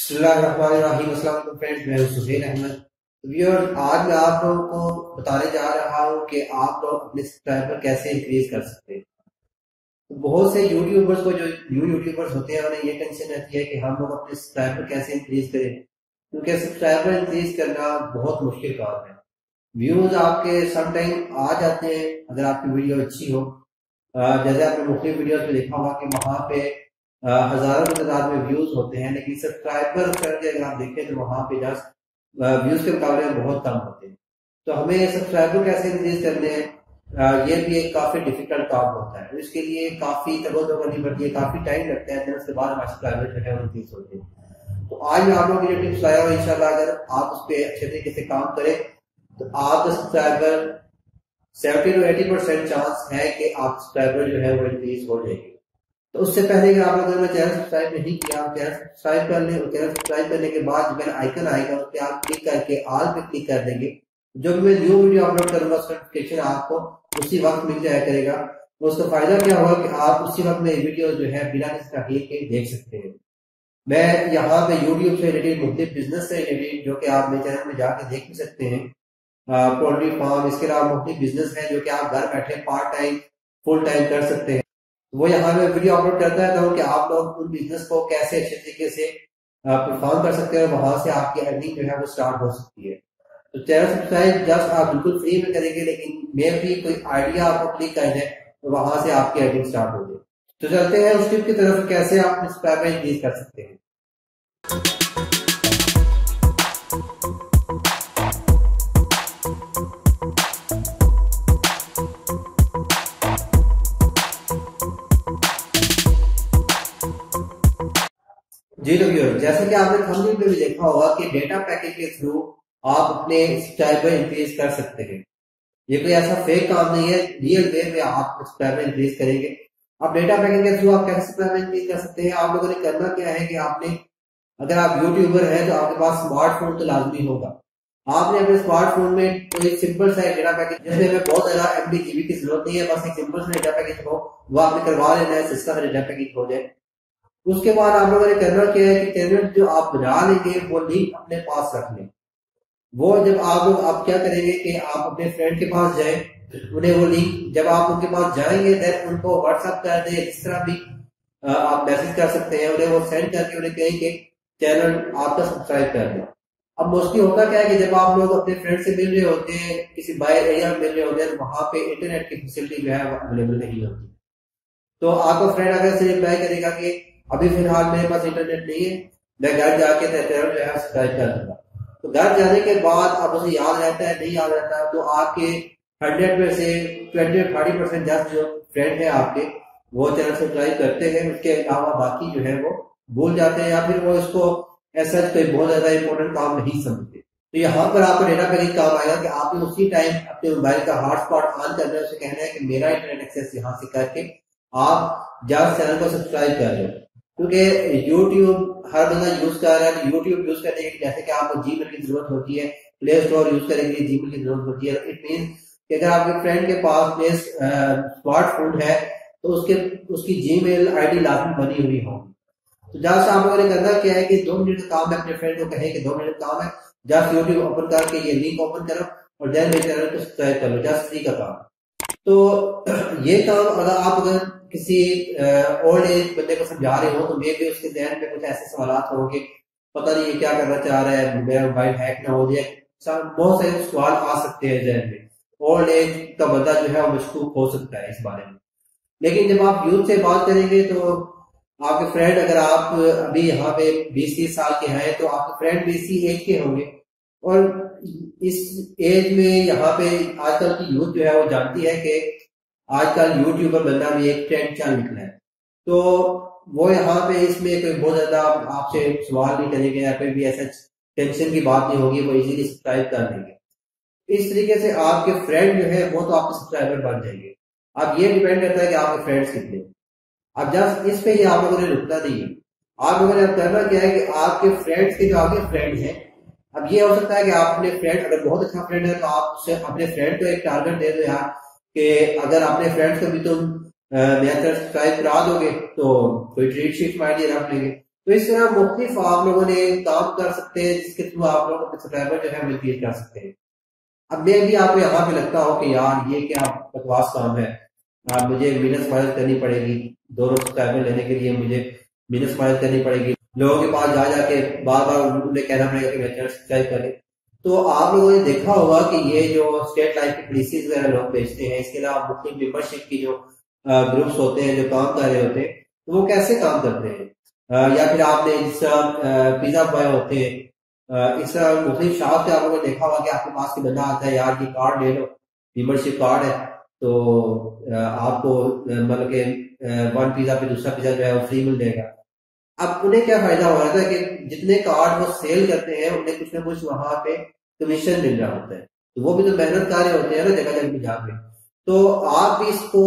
Friends मैं सुहेल अहमद। आज मैं आप लोगों को बताने जा रहा हूँ कि आप लोग अपने सब्सक्राइबर कैसे इंक्रीज कर सकते हैं। तो बहुत से यूट्यूबर्स को जो न्यू यूट्यूबर्स होते हैं उन्हें ये टेंशन रहती है कि हम लोग अपने सब्सक्राइबर कैसे इंक्रीज करें, क्योंकि सब्सक्राइबर इंक्रीज करना बहुत मुश्किल काम है। व्यूज आपके सम टाइम आ जाते हैं अगर आपकी वीडियो अच्छी हो। जैसे आपने मुख्तलिफ वीडियोज में देखा होगा कि वहाँ पे हजारों की तादाद में व्यूज होते हैं, लेकिन सब्सक्राइबर करके अगर आप देखें तो वहाँ पे जस्ट व्यूज के मुकाबले में बहुत कम होते हैं। तो हमें सब्सक्राइबर कैसे इंक्रीज करने हैं ये भी एक काफी डिफिकल्ट काम होता है। इसके लिए काफी तवज्जो करनी पड़ती है, काफी टाइम लगता है, फिर उसके बाद हमारे सब्सक्राइबर जो है इंक्रीज होते हैं। तो आज मैं आप लोगों के लिए टिप्स लाया हूँ। इंशाल्लाह अगर आप उस पर अच्छे तरीके से काम करें तो आपका सब्सक्राइबर 70 to 80% चांस है कि आप सब्सक्राइबर जो है वो इंक्रीज हो जाएगी। तो उससे पहले कि आप लोगों ने चैनल सब्सक्राइब नहीं किया, चैनल सब्सक्राइब कर लें और चैनल सब्सक्राइब करने के बाद बेल आइकन आएगा उस पर आप क्लिक करके ऑल पे क्लिक कर देंगे। जब मैं न्यू वीडियो अपलोड करूंगा उसका नोटिफिकेशन आपको उसी वक्त मिल जाया करेगा। तो उसका फायदा क्या होगा कि आप उसी वक्त में वीडियो जो है बिना किसी तकलीफ के देख सकते हैं। मैं यहाँ पे यूट्यूब से रिलेटेड मुख्तलिफ बिजनेस से रिलेटेड जो कि आप मेरे चैनल में जाके देख भी सकते हैं, पोल्ट्री फार्म, इसके अलावा मुख्तलिफ बिजनेस है जो कि आप घर बैठे पार्ट टाइम फुल टाइम कर सकते हैं। वो यहाँ मैं वीडियो अपलोड करता रहता हूँ कि आप लोग उन बिजनेस को कैसे अच्छे तरीके से परफॉर्म कर सकते हैं और वहां से आपकी अर्निंग जो है वो स्टार्ट हो सकती है। तो चैनल सब्सक्राइब जस्ट आप बिल्कुल फ्री में करेंगे, लेकिन मे भी कोई आइडिया आपको क्लिक कर जाए तो वहां से आपकी अर्निंग स्टार्ट हो जाए। तो चलते हैं उस टिप की तरफ कैसे आप सब्सक्राइबर इंक्रीज कर सकते हैं। जी लोग, जैसे कि आपने थंबनेल पे भी देखा होगा कि डेटा पैकेज के थ्रू आप अपने सब्सक्राइबर इंक्रीज कर सकते हैं। ये कोई ऐसा फेक काम नहीं है, रियल वे में आप सब्सक्राइबर इंक्रीज करेंगे। अब डेटा पैकेज के थ्रू आप कैसे सब्सक्राइबर इंक्रीज कर सकते हैं? आप लोगों ने करना क्या है कि आपने, अगर आप यूट्यूबर हैं तो आपके पास स्मार्टफोन तो लाजमी होगा। आपने अपने स्मार्टफोन में कोई सिंपल सा डेटा पैकेज, जैसे हमें बहुत ज्यादा MB GB की जरूरत नहीं है, बस एक सिंपल सा डेटा पैकेज हो वो आपने करवा लेना है, सस्ता डेटा पैकेज हो जाए। उसके बाद आप लोगों ने करना क्या है कि टेनेंट जो आप बना लेंगे वो लिंक अपने पास रख लें। वो जब आप लोग आप क्या करेंगे कि आप अपने फ्रेंड के पास जाएं, उन्हें वो लिंक जब आप उनके पास जाएंगे देन उनको व्हाट्सएप कर दें, इस तरह भी आप मैसेज कर सकते हैं, उन्हें वो सेंड करके उन्हें कहेंगे चैनल आपका सब्सक्राइब कर दें। अब मुश्किल होता क्या है कि जब आप लोग अपने फ्रेंड से मिल रहे होते हैं, किसी बाहर एरिया में मिल रहे होते हैं, वहां पे इंटरनेट की फैसिलिटी जो है अवेलेबल नहीं होती। तो आपका फ्रेंड अगर से रिप्लाई करेगा कि अभी फिलहाल मेरे पास इंटरनेट नहीं है, मैं घर जाके चैनल जो है सब्सक्राइब कर दूंगा, तो घर जाने के बाद अब उसे याद रहता है नहीं याद रहता है, तो आपके 100 में से 20-30% जस्ट जो फ्रेंड है आपके वो चैनल सब्सक्राइब करते हैं। उसके अलावा बाकी जो है वो भूल जाते हैं या फिर वो इसको ऐसा कोई बहुत ज्यादा इंपॉर्टेंट काम नहीं समझते। तो यहाँ पर आपको डेटा पैकेज काम आएगा कि आपने उसी टाइम अपने मोबाइल का हॉटस्पॉट ऑन करना है, उसे कहना है कि मेरा इंटरनेट एक्सेस यहाँ से करके आप जस्ट चैनल को सब्सक्राइब कर रहे हो, क्योंकि YouTube हर बंदा यूज कर रहा है। YouTube यूज करने के लिए जैसे कि आपको Gmail की जरूरत होती है, प्ले स्टोर यूज करने के लिए Gmail की जरूरत होती है। इट मीन कि अगर आपके फ्रेंड के पास स्मार्टफोन है तो उसकी Gmail ID लाजमी बनी हुई होगी। तो जस्ट आप लोगों ने करना क्या है कि 2 मिनट का काम है, अपने फ्रेंड को कहें कि 2 मिनट काम है, जस्ट YouTube ओपन करके ये लिंक ओपन करो और देन मेरे चैनल को सब्सक्राइब कर लो, जस्ट फ्री का काम। तो ये काम अगर आप किसी ओल्ड एज बंदे को समझा रहे हो तो मे भी उसके जहन में कुछ ऐसे सवालात होंगे, पता नहीं ये क्या करना चाह रहा है, मेरा मोबाइल हैक ना हो जाए, बहुत सारे सवाल आ सकते हैं जहन में। ओल्ड एज का बंदा जो है वो मशकूक हो सकता है इस बारे में। लेकिन जब आप यूथ से बात करेंगे तो आपके फ्रेंड, अगर आप अभी यहाँ पे 20-30 साल के हैं तो आपके फ्रेंड भी इसी एज के होंगे, और इस एज में यहाँ पे आजकल की यूथ जो है वो जानती है कि आजकल यूट्यूबर बनना भी एक ट्रेंड चल निकला है। तो वो यहाँ पे इसमें कोई बहुत ज्यादा आपसे सवाल नहीं करेंगे या कोई भी ऐसा टेंशन की बात नहीं होगी, वो इजीली सब्सक्राइब कर देंगे। इस तरीके से आपके फ्रेंड जो है वो तो आपके सब्सक्राइबर बन जाएंगे। अब ये डिपेंड करता है कि आपके फ्रेंड्स कितने। अब जस्ट इस पे ही आप लोगों ने रुकना नहीं है, आप लोगों ने अब करना क्या है कि आपके फ्रेंड्स के जो आपके फ्रेंड हैं, अब ये हो सकता है कि आप अपने फ्रेंड, अगर बहुत अच्छा फ्रेंड है तो आप उससे अपने फ्रेंड को एक टारगेट दे दो यार कि अगर अपने फ्रेंड्स को भी तुम सब्सक्राइब करा दोगे तो कोई ट्रीट शीट माइडियर रख लेंगे। तो इस तरह मुख्तलिफ आप लोगों ने काम कर सकते हैं जिसके थ्रू आप लोग अपने सब्सक्राइबर जो है मिलकर कर सकते हैं। अब मैं भी आपको यहाँ पे लगता हो कि यार ये क्या बकवास काम है, आप मुझे मीनस माइनस करनी पड़ेगी, दोनों सब्सक्राइबर लेने के लिए मुझे मीनस माइनस करनी पड़ेगी, लोगों के पास जा जाके बार बार उन्हें कहना पड़ेगा कि मेरे सब्सक्राइब करें। तो आप लोगों ने देखा होगा कि ये जो स्टेट लाइफ की पॉलिसीज वगैरह लोग बेचते हैं, इसके अलावा मुख्तलिफ मेंबरशिप की जो ग्रुप्स होते हैं जो काम कर रहे होते हैं तो वो कैसे काम करते हैं, या फिर आपने जिस तरह पिज्जा बॉय होते हैं इस तरह मुख्तलिफ शॉप से आप लोगों ने देखा होगा कि आपके पास की बंदा आता है यार ये कार्ड ले लो, मेंबरशिप कार्ड है तो आपको मतलब के वन पिज्जा पे दूसरा पिज्जा जो है वो फ्री मिल जाएगा। अब उन्हें क्या फायदा हो रहा था कि जितने कार्ड वो सेल करते हैं उन्हें कुछ ना कुछ वहां पे कमीशन मिल रहा होता है, तो वो भी तो मेहनत कार्य होते हैं ना जगह जगह जहाँ पे। तो आप भी इसको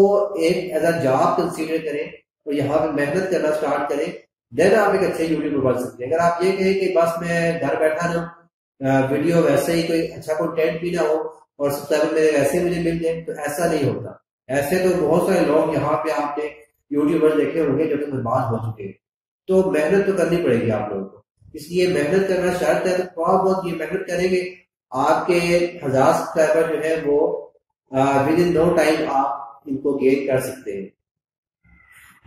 एक एज अ जॉब कंसिडर करें और यहाँ पे मेहनत करना स्टार्ट करें, देन आप एक अच्छे यूट्यूबर बन सकते हैं। अगर आप ये कहें कि बस मैं घर बैठा रहूं, वीडियो वैसे ही कोई अच्छा कंटेंट भी ना हो और सब्सक्राइबर मेरे वैसे ही मुझे मिल जाए, तो ऐसा नहीं होता। ऐसे तो बहुत सारे लोग यहाँ पे आपने यूट्यूबर देखे होंगे जो कि बर्बाद हो चुके हैं। तो मेहनत तो करनी पड़ेगी आप लोगों को, इसलिए मेहनत करना शर्त है। तो थोड़ा बहुत ये मेहनत करेंगे आपके 1000 सब्सक्राइबर जो है वो विद इन नो टाइम आप इनको गेन कर सकते हैं।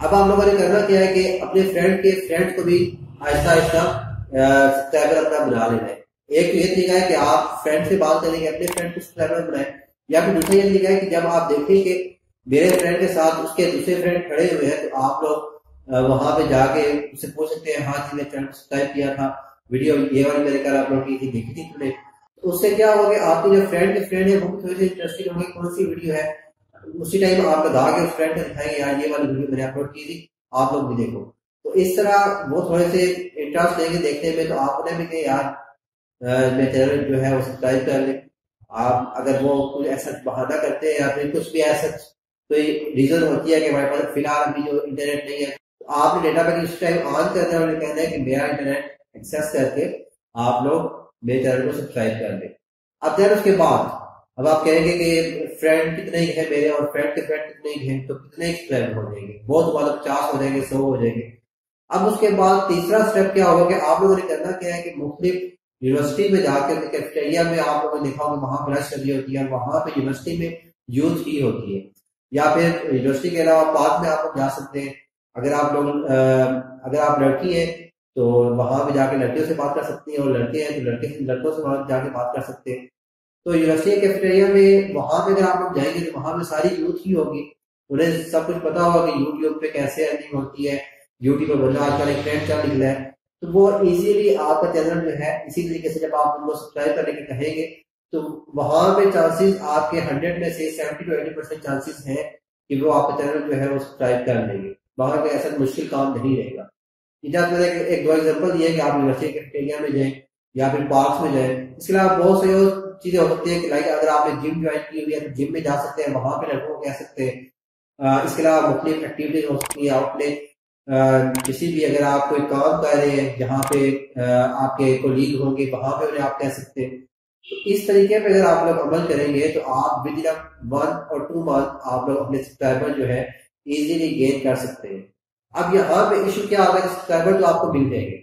अब आप लोगों ने करना क्या है कि अपने फ्रेंड के फ्रेंड को भी आहिस्ता आहिस्ता सब्सक्राइबर अपना बना लेना है। एक तो ये तरीका है कि आप फ्रेंड से बात करेंगे अपने फ्रेंड को सब्सक्राइबर बनाए, या फिर दूसरा ये तरीका है कि जब आप देखें कि मेरे फ्रेंड के साथ उसके दूसरे फ्रेंड खड़े हुए हैं तो आप लोग वहां पे जाके उससे पूछ सकते हैं हाँ जी मैं फ्रेंड को सब्सक्राइब किया था, वीडियो ये वाली मेरे घर अपलोड की थी, देखी थी तुमने। उससे क्या होगा कि आपके जो फ्रेंड के फ्रेंड है वो थोड़े से इंटरेस्टेड होंगे कौन सी वीडियो है, उसी टाइम आप बता के फ्रेंड को दिखाएंगे यार ये वाली वीडियो मैंने अपलोड की थी आप लोग भी देखो। तो इस तरह वो थोड़े से इंटरेस्ट लेंगे देखने में, तो आप उन्हें भी कहें यार मेरे चैनल जो है वो सब्सक्राइब कर लें। आप अगर वो कुछ ऐसा बहाना करते हैं या फिर कुछ भी ऐसा कोई रीजन होती है कि हमारे पास फिलहाल अभी जो इंटरनेट नहीं है, तो आपने डेटा पैकेज उस टाइम ऑन करना है और कहना है कि मेरा इंटरनेट एक्सेस करके आप लोग मेरे चैनल को सब्सक्राइब कर लें। अब देर उसके बाद अब आप कहेंगे कि फ्रेंड कितने ही है मेरे और फ्रेंड के फ्रेंड कितने ही हैं, तो कितने सब्सक्राइब हो जाएंगे, बहुत वाला 50 हो जाएंगे, 100 हो जाएंगे। अब उसके बाद तीसरा स्टेप क्या होगा कि आप लोगों ने करना क्या है कि मुख्तलिफ यूनिवर्सिटी में जाकर कैफेटेरिया में आप लोगों ने देखा होगा वहाँ ब्रश लगी होती है, वहां पे यूनिवर्सिटी में यूज की होती है, या फिर यूनिवर्सिटी के अलावा पार्क में आप लोग जा सकते हैं। अगर आप लड़की है तो वहां पे जाके लड़कियों से बात कर सकती है और लड़के हैं तो लड़कों से वहां जाके बात कर सकते हैं। तो यूनिवर्सिटी कैफेटेरिया में वहां पे अगर आप लोग जाएंगे तो वहां पे सारी यूथ ही होगी, उन्हें सब कुछ पता होगा कि यूट्यूब पे कैसे अर्निंग होती है, यूट्यूब पर बंदा आजकल एक ट्रेंड चल निकला है, तो वो इजीली आपका चैनल जो है इसी तरीके से जब आप उनको सब्सक्राइब करने के कहेंगे तो वहां पे चांसेस आपके 100 में से 70 to 80% चांसेस हैं कि वो आपका चैनल जो है वो सब्सक्राइब कर लेंगे, वहां पे ऐसा मुश्किल काम नहीं रहेगा। मैंने एक दो एग्जाम्पल दिया कि आप यूनिवर्सिटी कैफेटेरिया में जाए या फिर पार्क में जाए। इसके अलावा बहुत सारी और चीजें हो सकती है कि लाइक अगर आपने जिम ज्वाइन की हुई है तो जिम में जा सकते हैं, वहां पे लड़कों को कह सकते हैं। इसके अलावा मुख्तलिफ एक्टिविटीज हो सकती है, आपने किसी भी अगर आप कोई काम कर रहे हैं जहाँ पे आपके कोलीग होंगे वहां पे उन्हें आप कह सकते हैं। तो इस तरीके पे अगर आप लोग अमल करेंगे तो आप विद इन 1 और 2 मंथ आप लोग अपने सब्सक्राइबर जो है इजिली गेन कर सकते हैं। अब यहाँ पे इशू क्या आता है कि सब्सक्राइबर तो आपको मिल जाएंगे,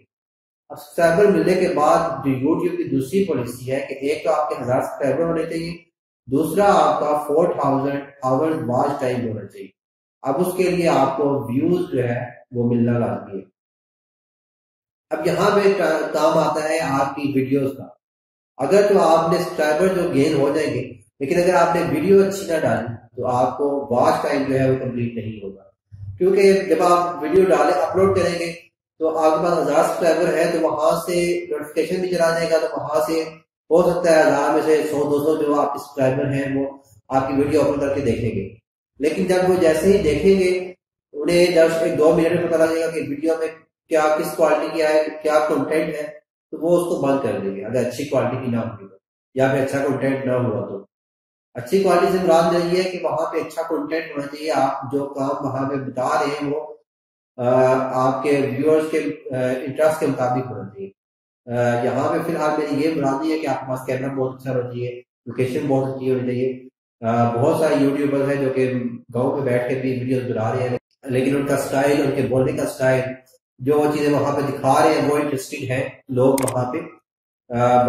अब सब्सक्राइबर मिलने के बाद यूट्यूब की दूसरी पॉलिसी है कि एक तो आपके 1000 सब्सक्राइबर होने चाहिए, दूसरा आपका 4000 आवर्स वॉच टाइम होना चाहिए। अब उसके लिए आपको व्यूज जो है वो मिलना लाजमी है। अब यहाँ पे काम आता है आपकी वीडियोस का, अगर तो आपने सब्सक्राइबर जो गेन हो जाएंगे लेकिन अगर आपने वीडियो अच्छी ना डाली तो आपको वॉच टाइम जो है वो कम्प्लीट नहीं होगा, क्योंकि जब आप वीडियो डालें अपलोड करेंगे तो आपके पास 1000 सब्सक्राइबर है तो वहां से नोटिफिकेशन भी चला जाएगा, तो वहां से हो सकता है 1000 में से 100-200 जो आपके सब्सक्राइबर हैं वो आपकी वीडियो अपलोड करके देखेंगे, लेकिन जब वो जैसे ही देखेंगे उन्हें जब 1-2 मिनट में पता लगेगा कि वीडियो में क्या किस क्वालिटी की आए क्या कंटेंट है तो वो उसको बंद कर देंगे अगर अच्छी क्वालिटी की ना होगी या फिर अच्छा कंटेंट ना हुआ। तो अच्छी क्वालिटी से मुराद यही है कि वहां पे अच्छा कंटेंट होना चाहिए, आप जो काम वहां पे बता रहे हैं वो आपके व्यूअर्स के इंटरेस्ट के मुताबिक होना चाहिए। यहाँ पे फिलहाल मेरी ये मुराद है कि आपके पास कैमरा बहुत अच्छा होना चाहिए, लोकेशन बहुत अच्छी होनी चाहिए। बहुत सारे यूट्यूबर्स हैं जो कि गांव पे बैठ के भी वीडियोस बना रहे हैं, लेकिन उनका स्टाइल, उनके बोलने का स्टाइल, जो चीजें वहां पे दिखा रहे हैं वो इंटरेस्टिंग है, लोग वहां पे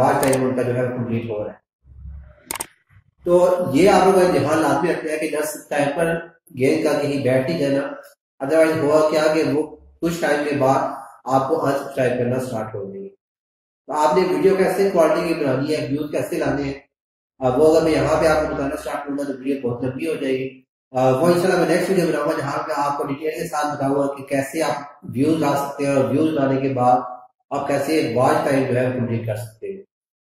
बार टाइम उनका जो है कंप्लीट हो रहा है। तो ये आप लोग ध्यान आदमी रखना है कि जस्ट टाइम पर गेंद का कहीं बैठ ही जाना, अदरवाइज हुआ क्या कि वो कुछ टाइम के बाद आपको अनसब्सक्राइब करना स्टार्ट हो जाएगी। तो आपने वीडियो कैसे क्वालिटी की बनानी है, व्यूज कैसे लाने हैं, वो अगर मैं यहाँ पे आपको बताना स्टार्ट करूंगा तो वीडियो बहुत लंबी हो जाएगी। वो इंशाल्लाह मैं नेक्स्ट वीडियो बनाऊंगा जहाँ पे आपको डिटेल के साथ बताऊंगा कि कैसे आप व्यूज ला सकते हैं और व्यूज लाने के बाद आप कैसे वॉच टाइम जो है कंप्लीट कर सकते हैं।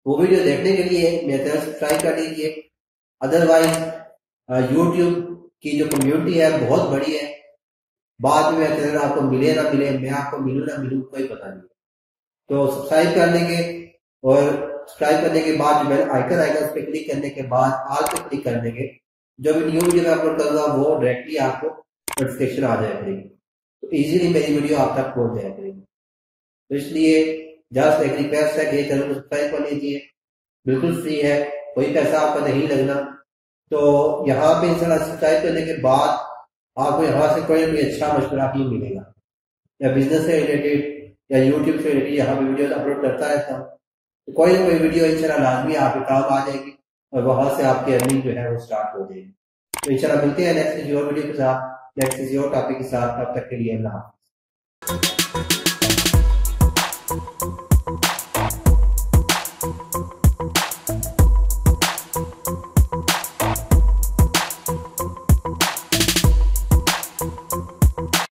वो वीडियो देखने के लिए मेरे चैनल सब्सक्राइब कर लीजिए। अदरवाइज यूट्यूब की जो कम्युनिटी है बहुत बड़ी है, बाद में मेरा चैनल आपको मिले ना मिले, मैं आपको मिलूँ ना मिलूँ कोई पता नहीं। तो सब्सक्राइब कर लेंगे और सब्सक्राइब करने के बाद जो बेल आइकन आएगा उस पर क्लिक करने के बाद ऑल पे क्लिक कर देंगे, जो भी न्यू वीडियो मैं अपलोड करूंगा वो डायरेक्टली आपको नोटिफिकेशन आ जाएगा करेगी, तो इजीली मेरी वीडियो आप तक पहुंच जाएगा करेगी। तो इसलिए जस्ट एक रिक्वेस्ट है कि चैनल को सब्सक्राइब कर लीजिए, बिल्कुल फ्री है, कोई पैसा आपका नहीं लगना। तो यहाँ पे इंशाल्लाह सब्सक्राइब करने के बाद आपको यहाँ से कोई भी अच्छा मशवरा ही मिलेगा, या बिजनेस से रिलेटेड या यूट्यूब से रिलेटेड यहाँ पे वीडियो अपलोड करता रहता हूँ, तो कोई ना कोई वीडियो इंशाल्लाह लाजमी आपके काम आ जाएगी और वहां से आपकी अर्निंग जो है वो स्टार्ट हो जाएगी। तो इंशाल्लाह मिलते हैं नेक्स्ट वीडियो के साथ, नेक्स्ट वीडियो टॉपिक के साथ। तब तक के लिए अल्लाह हाफिज़।